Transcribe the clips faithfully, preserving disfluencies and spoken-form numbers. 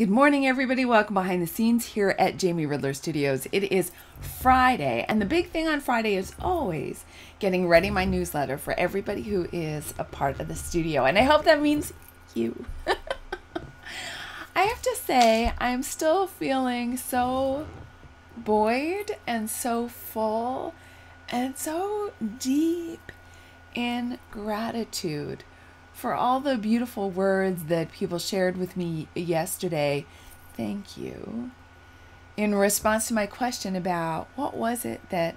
Good morning, everybody. Welcome behind the scenes here at Jamie Ridler Studios. It is Friday, and the big thing on Friday is always getting ready my newsletter for everybody who is a part of the studio, and I hope that means you. I have to say, I'm still feeling so buoyed and so full and so deep in gratitude for all the beautiful words that people shared with me yesterday. Thank you. In response to my question about what was it that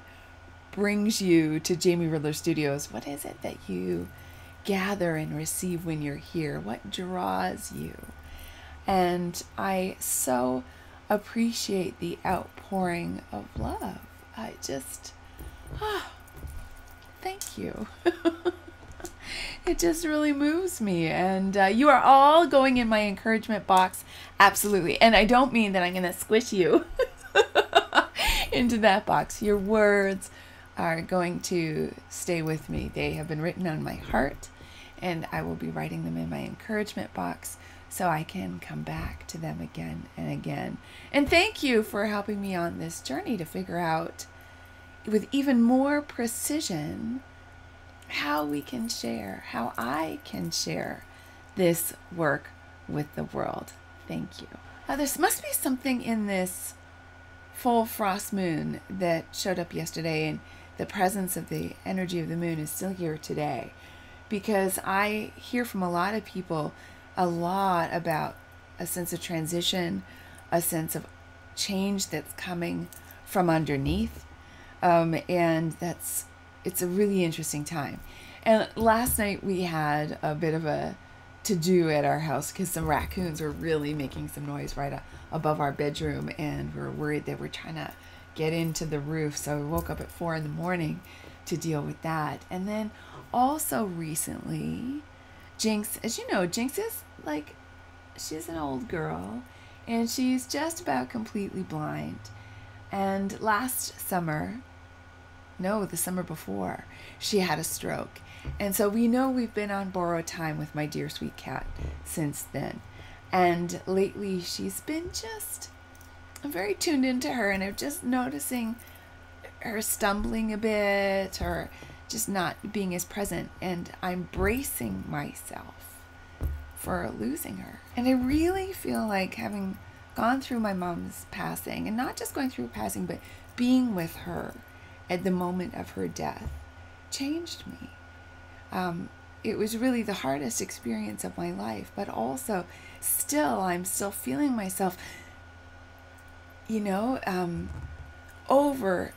brings you to Jamie Ridler Studios, what is it that you gather and receive when you're here? What draws you? And I so appreciate the outpouring of love. I just, oh, thank you. It just really moves me, and uh, you are all going in my encouragement box, absolutely. And I don't mean that I'm going to squish you into that box. Your words are going to stay with me. They have been written on my heart, and I will be writing them in my encouragement box so I can come back to them again and again. And thank you for helping me on this journey to figure out with even more precision how we can share, how I can share this work with the world. Thank you. Uh, there must be something in this full frost moon that showed up yesterday, and the presence of the energy of the moon is still here today, because I hear from a lot of people a lot about a sense of transition, a sense of change that's coming from underneath, um, and that's it's a really interesting time. And last night we had a bit of a to-do at our house because some raccoons were really making some noise right above our bedroom, and we were worried they were trying to get into the roof. So we woke up at four in the morning to deal with that. And then also recently, Jinx, as you know, Jinx is like, she's an old girl and she's just about completely blind. And last summer, No, the summer before, she had a stroke. And so we know we've been on borrowed time with my dear sweet cat since then. And lately she's been just, I'm very tuned into her, and I'm just noticing her stumbling a bit or just not being as present. And I'm bracing myself for losing her. And I really feel like, having gone through my mom's passing, and not just going through passing, but being with her at the moment of her death, changed me. Um, it was really the hardest experience of my life, but also still, I'm still feeling myself, you know, um, over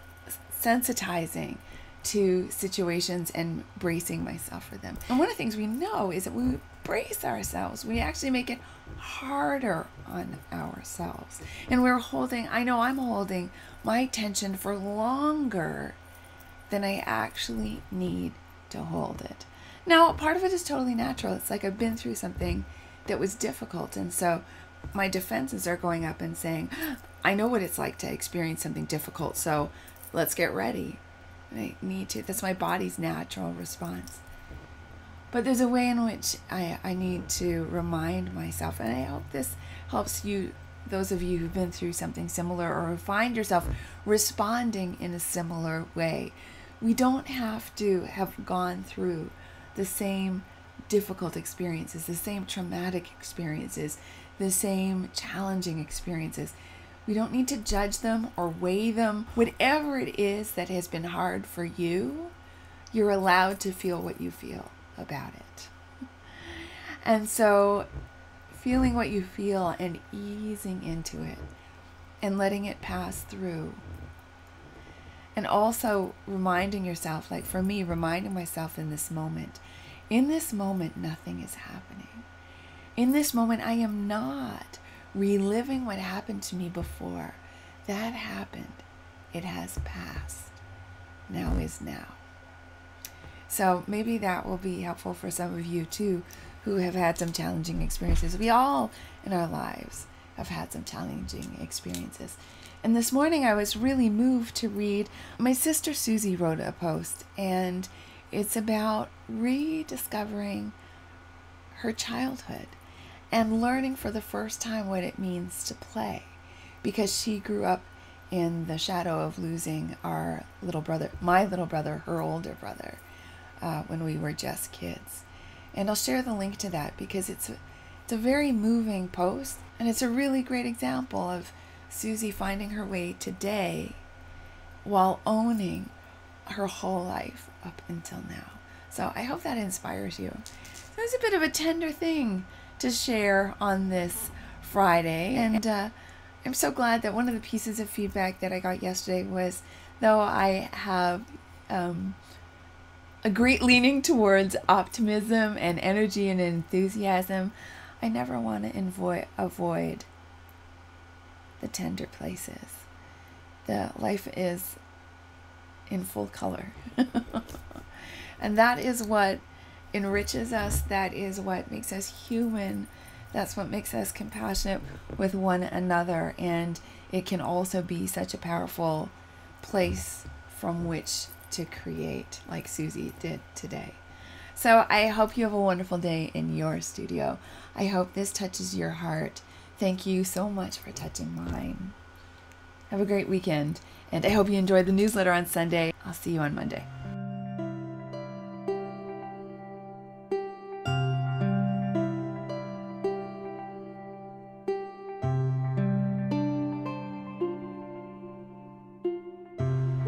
sensitizing to situations and bracing myself for them. And one of the things we know is that when we brace ourselves, we actually make it harder on ourselves. And we're holding, I know I'm holding my tension for longer than I actually need to hold it. Now, part of it is totally natural. It's like I've been through something that was difficult, and so my defenses are going up and saying, I know what it's like to experience something difficult, so let's get ready. I need to. That's my body's natural response. But there's a way in which I, I need to remind myself, and I hope this helps you, those of you who've been through something similar or find yourself responding in a similar way. We don't have to have gone through the same difficult experiences, the same traumatic experiences, the same challenging experiences. We don't need to judge them or weigh them. Whatever it is that has been hard for you, you're allowed to feel what you feel about it. And so feeling what you feel and easing into it and letting it pass through. And also reminding yourself, like for me, reminding myself in this moment, in this moment, nothing is happening. In this moment, I am not reliving what happened to me before. That happened. It has passed. Now is now. So maybe that will be helpful for some of you too, who have had some challenging experiences. We all in our lives have had some challenging experiences. And this morning I was really moved to read, my sister Susie wrote a post, and it's about rediscovering her childhood. and learning for the first time what it means to play, because she grew up in the shadow of losing our little brother, my little brother, her older brother, uh, when we were just kids. And I'll share the link to that because it's a, it's a very moving post, and it's a really great example of Susie finding her way today while owning her whole life up until now. So I hope that inspires you. So it's a bit of a tender thing to share on this Friday, and uh, I'm so glad that one of the pieces of feedback that I got yesterday was, though I have um, a great leaning towards optimism and energy and enthusiasm, I never want to avoid the tender places. The life is in full color. And that is what enriches us. That is what makes us human. That's what makes us compassionate with one another. And it can also be such a powerful place from which to create, like Susie did today. So I hope you have a wonderful day in your studio. I hope this touches your heart. Thank you so much for touching mine. Have a great weekend, and I hope you enjoyed the newsletter on Sunday. I'll see you on Monday.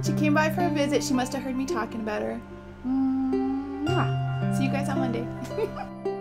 She came by for a visit. She must have heard me talking about her. Mwah. See you guys on Monday.